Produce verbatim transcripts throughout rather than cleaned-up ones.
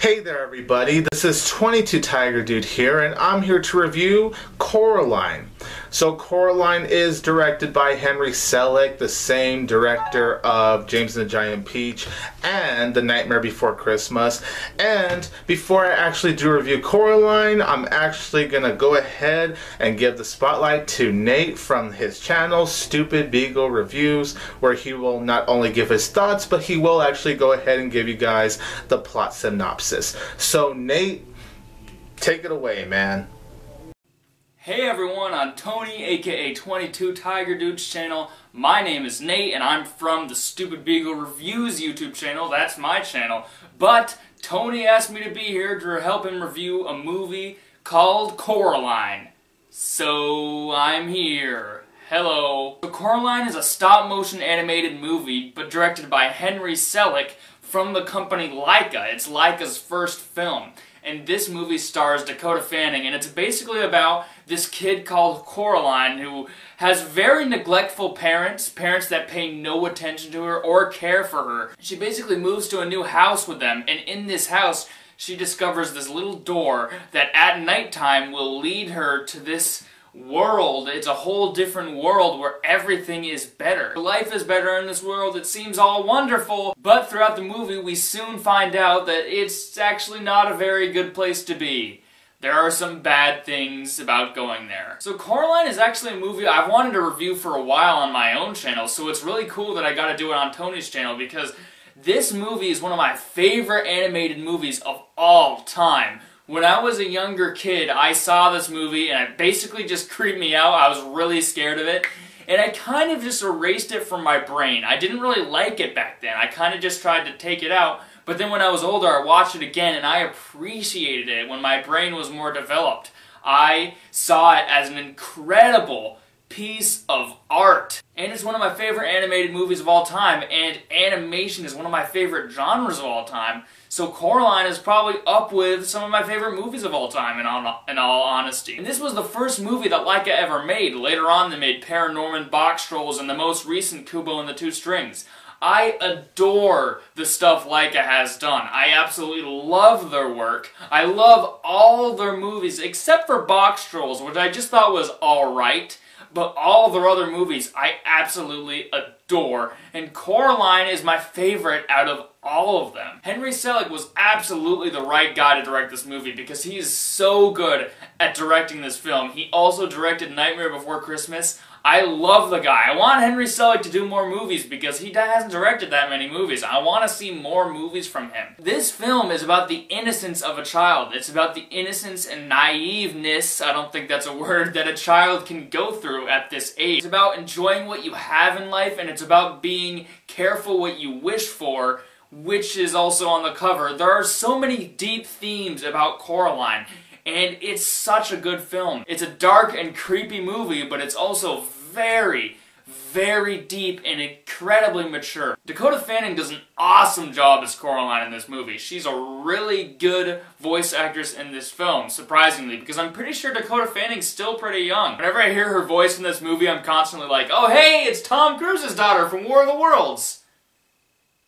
Hey there everybody, this is twenty-two Tiger Dude here, and I'm here to review Coraline. So Coraline is directed by Henry Selick, the same director of James and the Giant Peach and The Nightmare Before Christmas. And before I actually do review Coraline, I'm actually going to go ahead and give the spotlight to Nate from his channel, Stupid Beagle Reviews, where he will not only give his thoughts, but he will actually go ahead and give you guys the plot synopsis. So Nate, take it away, man. Hey everyone, on Tony aka twenty-two Tiger Dude's channel. My name is Nate and I'm from the Stupid Beagle Reviews YouTube channel. That's my channel. But Tony asked me to be here to help him review a movie called Coraline. So I'm here. Hello. So Coraline is a stop-motion animated movie, but directed by Henry Selick, from the company Laika. It's Laika's first film. And this movie stars Dakota Fanning, and it's basically about this kid called Coraline who has very neglectful parents, parents that pay no attention to her or care for her. She basically moves to a new house with them, and in this house she discovers this little door that at nighttime will lead her to this world. It's a whole different world where everything is better. Life is better in this world. It seems all wonderful, but throughout the movie we soon find out that it's actually not a very good place to be. There are some bad things about going there. So Coraline is actually a movie I've wanted to review for a while on my own channel, so it's really cool that I got to do it on Tony's channel, because this movie is one of my favorite animated movies of all time. When I was a younger kid, I saw this movie and it basically just creeped me out. I was really scared of it. And I kind of just erased it from my brain. I didn't really like it back then. I kind of just tried to take it out. But then when I was older, I watched it again and I appreciated it when my brain was more developed. I saw it as an incredible piece of art. And it's one of my favorite animated movies of all time, and animation is one of my favorite genres of all time. So Coraline is probably up with some of my favorite movies of all time, in all, in all honesty. And this was the first movie that Laika ever made. Later on they made Paranorman, Box Trolls, and the most recent Kubo and the Two Strings. I adore the stuff Laika has done. I absolutely love their work. I love all their movies, except for Box Trolls, which I just thought was alright. But all their other movies I absolutely adore, and Coraline is my favorite out of all of them. Henry Selick was absolutely the right guy to direct this movie because he is so good at directing this film. He also directed Nightmare Before Christmas. I love the guy. I want Henry Selick to do more movies because he hasn't directed that many movies. I want to see more movies from him. This film is about the innocence of a child. It's about the innocence and naiveness, I don't think that's a word, that a child can go through at this age. It's about enjoying what you have in life, and it's about being careful what you wish for, which is also on the cover. There are so many deep themes about Coraline. And it's such a good film. It's a dark and creepy movie, but it's also very, very deep and incredibly mature. Dakota Fanning does an awesome job as Coraline in this movie. She's a really good voice actress in this film, surprisingly, because I'm pretty sure Dakota Fanning's still pretty young. Whenever I hear her voice in this movie, I'm constantly like, oh hey, it's Tom Cruise's daughter from War of the Worlds.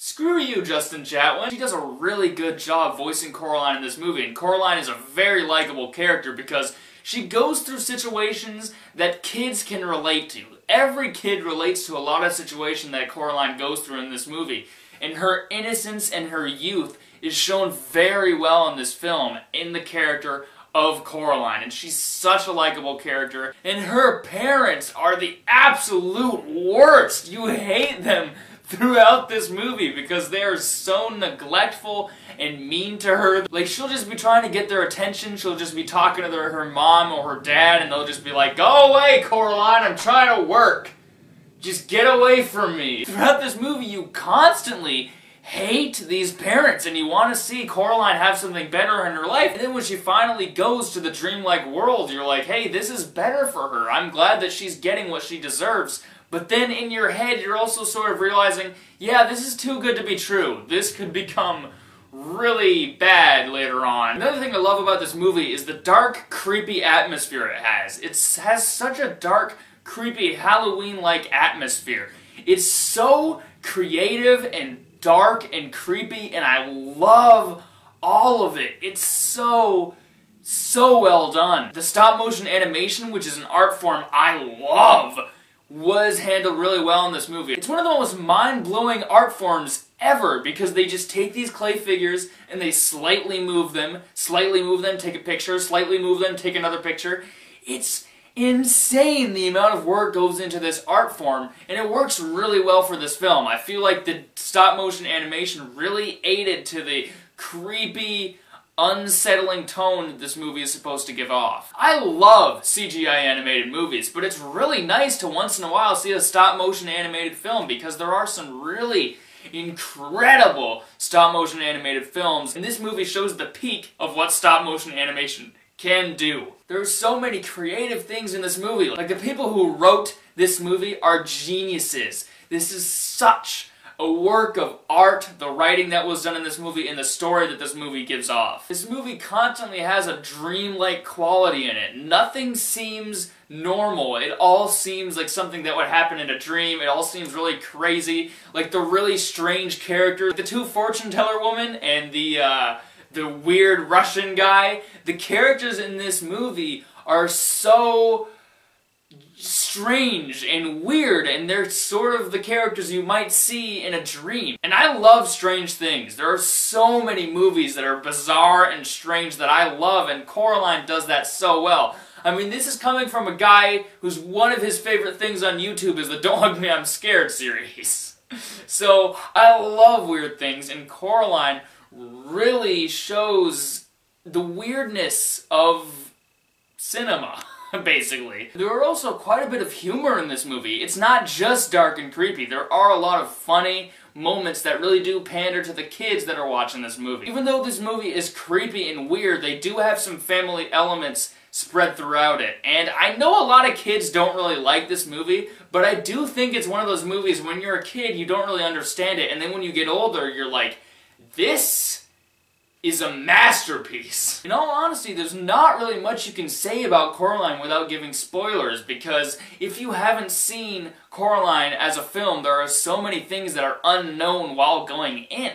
Screw you, Justin Chatwin. She does a really good job voicing Coraline in this movie, and Coraline is a very likable character because she goes through situations that kids can relate to. Every kid relates to a lot of situations that Coraline goes through in this movie, and her innocence and her youth is shown very well in this film, in the character of Coraline, and she's such a likable character, and her parents are the absolute worst. You hate them throughout this movie because they are so neglectful and mean to her. Like, she'll just be trying to get their attention, she'll just be talking to their, her mom or her dad, and they'll just be like, go away Coraline, I'm trying to work. Just get away from me. Throughout this movie you constantly hate these parents and you want to see Coraline have something better in her life. And then when she finally goes to the dreamlike world, you're like, hey, this is better for her. I'm glad that she's getting what she deserves. But then in your head, you're also sort of realizing, yeah, this is too good to be true. This could become really bad later on. Another thing I love about this movie is the dark, creepy atmosphere it has. It has such a dark, creepy, Halloween-like atmosphere. It's so creative and dark and creepy, and I love all of it. It's so, so well done. The stop-motion animation, which is an art form I love, was handled really well in this movie. It's one of the most mind-blowing art forms ever, because they just take these clay figures and they slightly move them, slightly move them, take a picture, slightly move them, take another picture. It's insane the amount of work goes into this art form, and it works really well for this film. I feel like the stop-motion animation really aided to the creepy, unsettling tone that this movie is supposed to give off. I love C G I animated movies, but it's really nice to once in a while see a stop-motion animated film, because there are some really incredible stop-motion animated films, and this movie shows the peak of what stop-motion animation can do. There's so many creative things in this movie. Like, the people who wrote this movie are geniuses. This is such a work of art, the writing that was done in this movie, and the story that this movie gives off. This movie constantly has a dreamlike quality in it. Nothing seems normal. It all seems like something that would happen in a dream. It all seems really crazy. Like the really strange character, the two fortune teller woman and the, uh, the weird Russian guy. The characters in this movie are so strange and weird, and they're sort of the characters you might see in a dream. And I love strange things. There are so many movies that are bizarre and strange that I love, and Coraline does that so well. I mean, this is coming from a guy who's one of his favorite things on YouTube is the Don't Hug Me, I'm Scared series. So, I love weird things, and Coraline really shows the weirdness of cinema. Basically. There are also quite a bit of humor in this movie. It's not just dark and creepy. There are a lot of funny moments that really do pander to the kids that are watching this movie. Even though this movie is creepy and weird, they do have some family elements spread throughout it. And I know a lot of kids don't really like this movie, but I do think it's one of those movies when you're a kid, you don't really understand it, and then when you get older, you're like, this is a masterpiece. In all honesty, there's not really much you can say about Coraline without giving spoilers, because if you haven't seen Coraline as a film, there are so many things that are unknown while going in.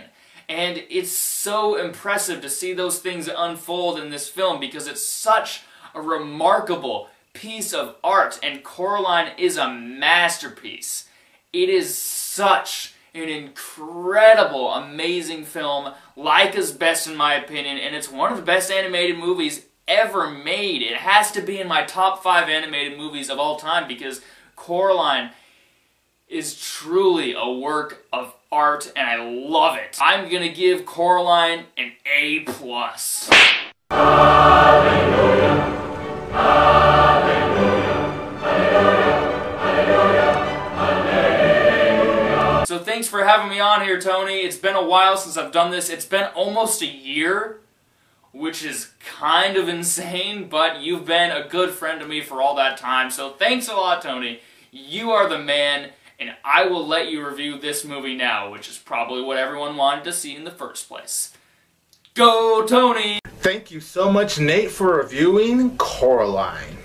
And it's so impressive to see those things unfold in this film, because it's such a remarkable piece of art, and Coraline is a masterpiece. It is such an incredible, amazing film. Laika's best in my opinion, and it's one of the best animated movies ever made. It has to be in my top five animated movies of all time, because Coraline is truly a work of art, and I love it. I'm gonna give Coraline an A plus. Hallelujah. Hallelujah. So thanks for having me on here, Tony. It's been a while since I've done this. It's been almost a year, which is kind of insane, but you've been a good friend to me for all that time. So thanks a lot, Tony. You are the man, and I will let you review this movie now, which is probably what everyone wanted to see in the first place. Go, Tony! Thank you so much, Nate, for reviewing Coraline.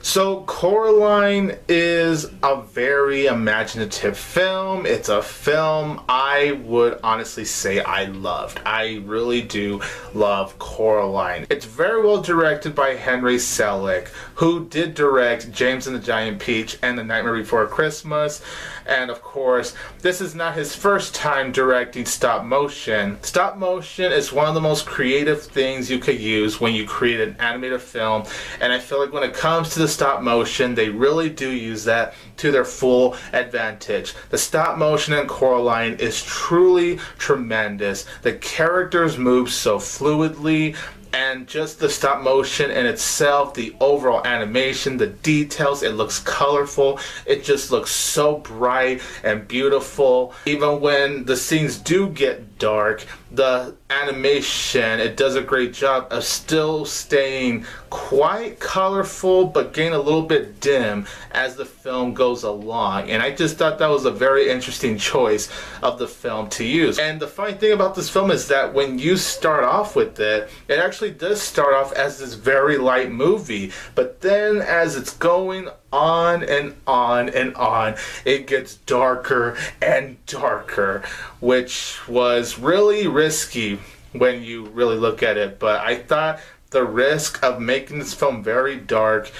So, Coraline is a very imaginative film. It's a film I would honestly say I loved. I really do love Coraline. It's very well directed by Henry Selick, who did direct James and the Giant Peach and The Nightmare Before Christmas. And of course, this is not his first time directing stop motion. Stop motion is one of the most creative things you could use when you create an animated film. And I feel like when it comes to the stop motion, they really do use that to their full advantage. The stop motion in Coraline is truly tremendous. The characters move so fluidly, and just the stop motion in itself, the overall animation, the details, it looks colorful. It just looks so bright and beautiful. Even when the scenes do get dark, the animation, it does a great job of still staying quite colorful, but getting a little bit dim as the film goes along. And I just thought that was a very interesting choice of the film to use. And the funny thing about this film is that when you start off with it, it actually does start off as this very light movie, but then as it's going on and on and on, it gets darker and darker, which was really risky when you really look at it. But I thought the risk of making this film very dark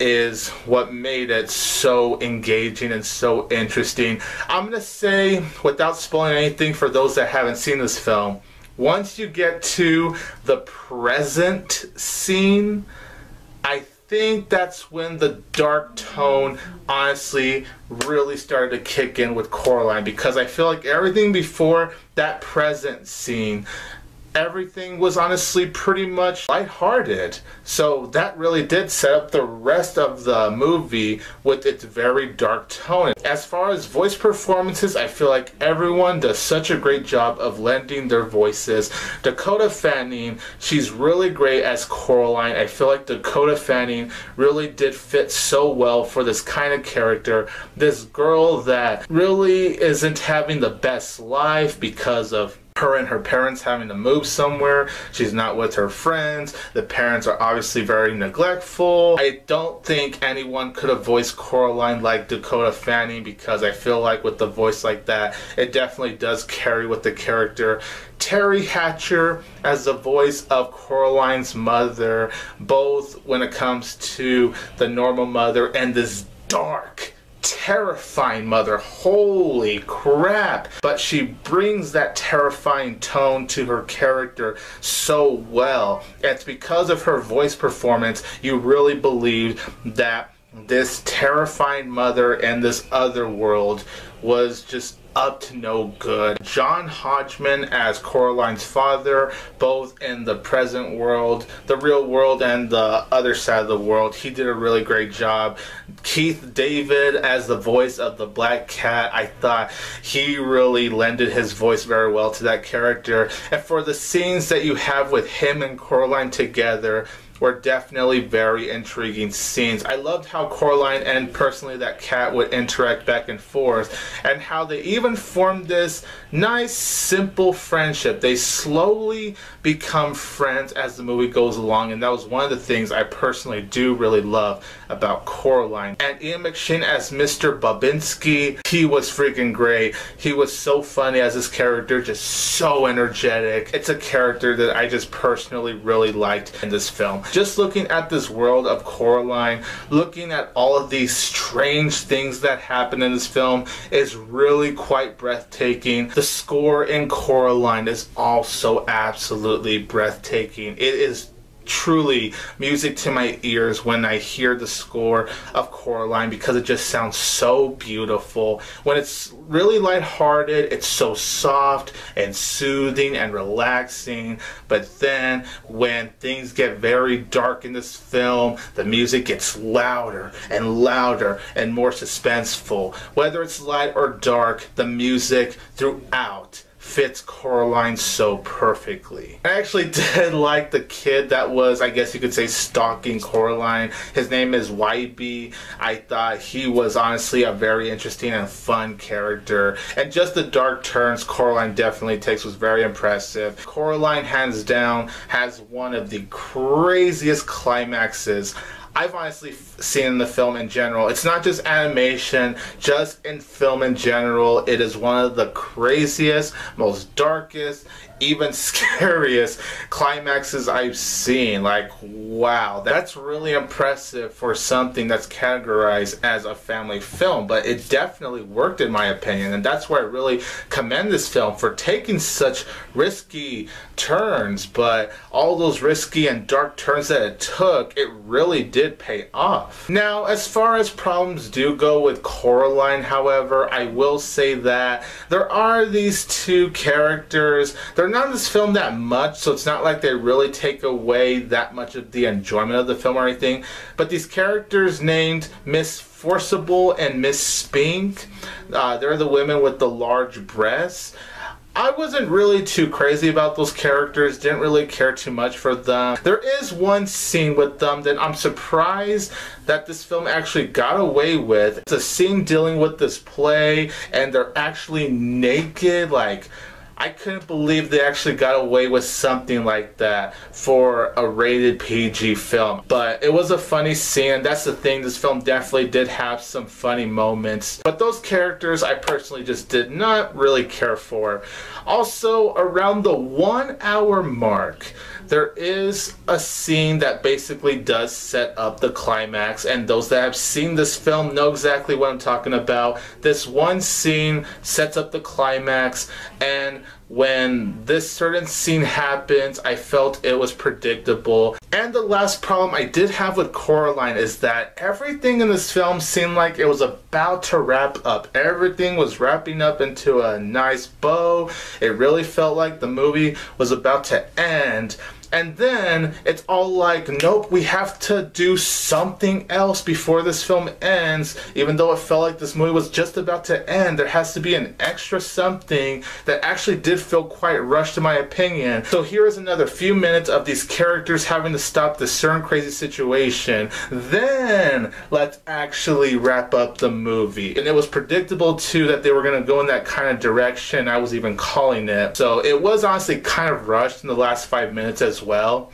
is what made it so engaging and so interesting. I'm going to say, without spoiling anything for those that haven't seen this film, once you get to the present scene, I think that's when the dark tone honestly really started to kick in with Coraline, because I feel like everything before that present scene, everything was honestly pretty much lighthearted. So that really did set up the rest of the movie with its very dark tone. As far as voice performances, I feel like everyone does such a great job of lending their voices. Dakota Fanning, she's really great as Coraline. I feel like Dakota Fanning really did fit so well for this kind of character. This girl that really isn't having the best life because of her and her parents having to move somewhere. She's not with her friends. The parents are obviously very neglectful. I don't think anyone could have voiced Coraline like Dakota Fanning, because I feel like with a voice like that, it definitely does carry with the character. Terry Hatcher as the voice of Coraline's mother, both when it comes to the normal mother and this dark, terrifying mother. Holy crap. But she brings that terrifying tone to her character so well. It's because of her voice performance you really believed that this terrifying mother and this other world was just up to no good. John Hodgman as Coraline's father, both in the present world, the real world, and the other side of the world, he did a really great job. Keith David as the voice of the Black Cat, I thought he really lended his voice very well to that character. And for the scenes that you have with him and Coraline together, were definitely very intriguing scenes. I loved how Coraline and personally that cat would interact back and forth, and how they even formed this nice, simple friendship. They slowly become friends as the movie goes along, and that was one of the things I personally do really love about Coraline. And Ian McShane as Mister Babinski, he was freaking great. He was so funny as his character, just so energetic. It's a character that I just personally really liked in this film. Just looking at this world of Coraline, looking at all of these strange things that happen in this film is really quite breathtaking. The score in Coraline is also absolutely breathtaking. It is truly music to my ears when I hear the score of Coraline, because it just sounds so beautiful. When it's really lighthearted, it's so soft and soothing and relaxing, but then when things get very dark in this film, the music gets louder and louder and more suspenseful. Whether it's light or dark, the music throughout fits Coraline so perfectly. I actually did like the kid that was, I guess you could say, stalking Coraline. His name is Wybie. I thought he was honestly a very interesting and fun character. And just the dark turns Coraline definitely takes was very impressive. Coraline, hands down, has one of the craziest climaxes I've honestly seen in the film in general. It's not just animation, just in film in general. It is one of the craziest, most darkest, even scariest climaxes I've seen. Like, wow, that's really impressive for something that's categorized as a family film, but it definitely worked in my opinion, and that's why I really commend this film for taking such risky turns. But all those risky and dark turns that it took, it really did pay off. Now, as far as problems do go with Coraline, however, I will say that there are these two characters. They're not in this film that much, so it's not like they really take away that much of the enjoyment of the film or anything, but these characters named Miss Forcible and Miss Spink, uh, they're the women with the large breasts. I wasn't really too crazy about those characters, didn't really care too much for them. There is one scene with them that I'm surprised that this film actually got away with. It's a scene dealing with this play, and they're actually naked. Like, I couldn't believe they actually got away with something like that for a rated P G film. But it was a funny scene, and that's the thing, this film definitely did have some funny moments. But those characters I personally just did not really care for. Also, around the one hour mark, there is a scene that basically does set up the climax, and those that have seen this film know exactly what I'm talking about. This one scene sets up the climax, and when this certain scene happens, I felt it was predictable. And the last problem I did have with Coraline is that everything in this film seemed like it was about to wrap up. Everything was wrapping up into a nice bow. It really felt like the movie was about to end. And then it's all like, nope, we have to do something else before this film ends. Even though it felt like this movie was just about to end, there has to be an extra something that actually did feel quite rushed in my opinion. So here is another few minutes of these characters having to stop this certain crazy situation. Then let's actually wrap up the movie. And it was predictable too that they were going to go in that kind of direction. I was even calling it. So it was honestly kind of rushed in the last five minutes as well.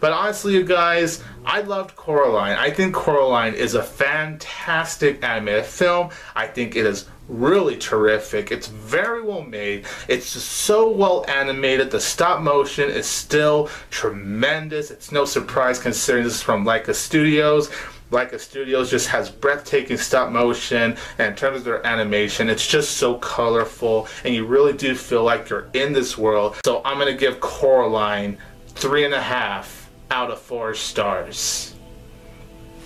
But honestly, you guys, I loved Coraline. I think Coraline is a fantastic animated film. I think it is really terrific. It's very well made. It's just so well animated. The stop motion is still tremendous. It's no surprise considering this is from Laika Studios. Laika Studios just has breathtaking stop motion, and in terms of their animation, it's just so colorful, and you really do feel like you're in this world. So I'm going to give Coraline three and a half out of four stars.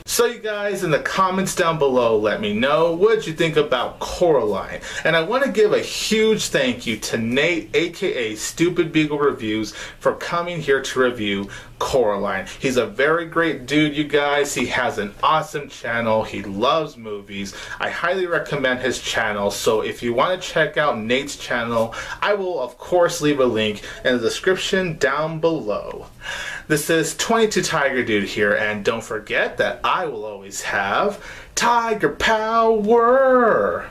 So you guys, in the comments down below, let me know what you think about Coraline. And I want to give a huge thank you to Nate, aka Stupid Beagle Reviews, for coming here to review Coraline. He's a very great dude, you guys. He has an awesome channel. He loves movies. I highly recommend his channel. So if you want to check out Nate's channel, I will of course leave a link in the description down below. This is twenty-two Tiger Dude here, and don't forget that I will always have Tiger Power!